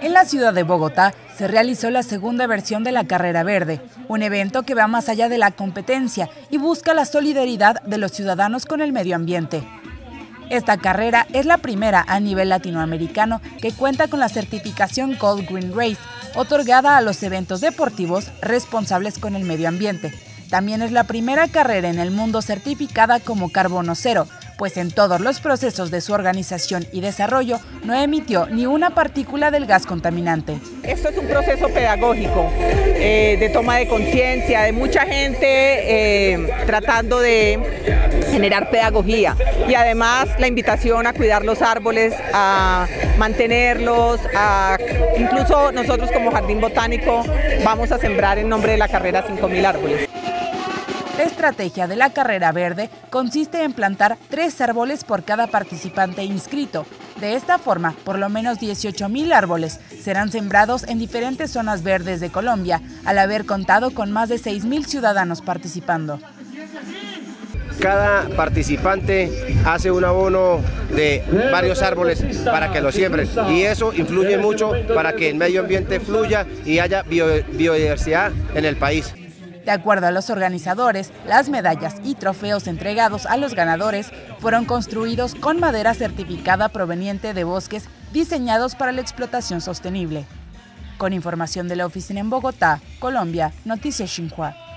En la ciudad de Bogotá se realizó la segunda versión de la Carrera Verde, un evento que va más allá de la competencia y busca la solidaridad de los ciudadanos con el medio ambiente. Esta carrera es la primera a nivel latinoamericano que cuenta con la certificación Gold Green Race, otorgada a los eventos deportivos responsables con el medio ambiente. También es la primera carrera en el mundo certificada como carbono cero, pues en todos los procesos de su organización y desarrollo no emitió ni una partícula del gas contaminante. Esto es un proceso pedagógico, de toma de conciencia, de mucha gente tratando de generar pedagogía, y además la invitación a cuidar los árboles, a mantenerlos, incluso nosotros como Jardín Botánico vamos a sembrar en nombre de la carrera 5.000 árboles. La estrategia de la Carrera Verde consiste en plantar 3 árboles por cada participante inscrito. De esta forma, por lo menos 18.000 árboles serán sembrados en diferentes zonas verdes de Colombia, al haber contado con más de 6.000 ciudadanos participando. Cada participante hace un abono de varios árboles para que lo siembren, y eso influye mucho para que el medio ambiente fluya y haya biodiversidad en el país. De acuerdo a los organizadores, las medallas y trofeos entregados a los ganadores fueron construidos con madera certificada proveniente de bosques diseñados para la explotación sostenible. Con información de la oficina en Bogotá, Colombia, Noticias Xinhua.